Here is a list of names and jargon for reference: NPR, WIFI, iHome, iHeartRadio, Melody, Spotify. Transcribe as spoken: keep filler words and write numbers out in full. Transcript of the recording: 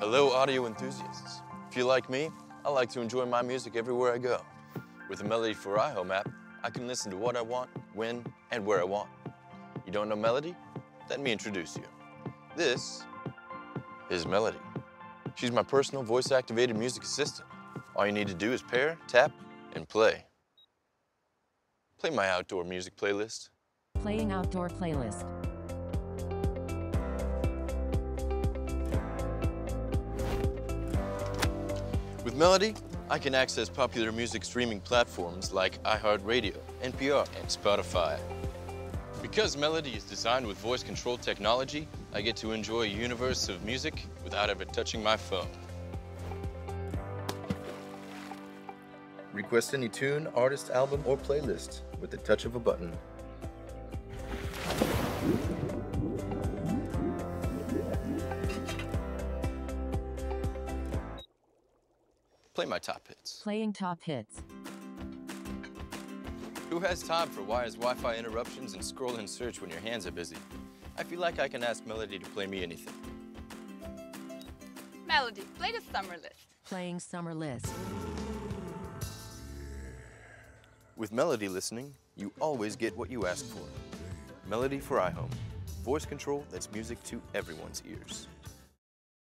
Hello, audio enthusiasts. If you like me, I like to enjoy my music everywhere I go. With the Melody for iHome app, I can listen to what I want, when, and where I want. You don't know Melody? Let me introduce you. This is Melody. She's my personal voice-activated music assistant. All you need to do is pair, tap, and play. Play my outdoor music playlist. Playing outdoor playlist. With Melody, I can access popular music streaming platforms like iHeartRadio, N P R, and Spotify. Because Melody is designed with voice-controlled technology, I get to enjoy a universe of music without ever touching my phone. Request any tune, artist, album, or playlist with the touch of a button. Play my top hits. Playing top hits. Who has time for wires, Wi-Fi interruptions, and scroll and search when your hands are busy? I feel like I can ask Melody to play me anything. Melody, play the summer list. Playing summer list. With Melody listening, you always get what you ask for. Melody for iHome. Voice control that's music to everyone's ears.